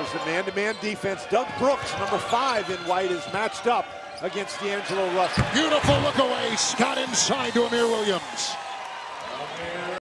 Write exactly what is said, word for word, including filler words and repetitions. There's the man-to-man defense. Doug Brooks, number five in white, is matched up against D'Angelo Russell. Beautiful look away. Got inside to Amir Williams.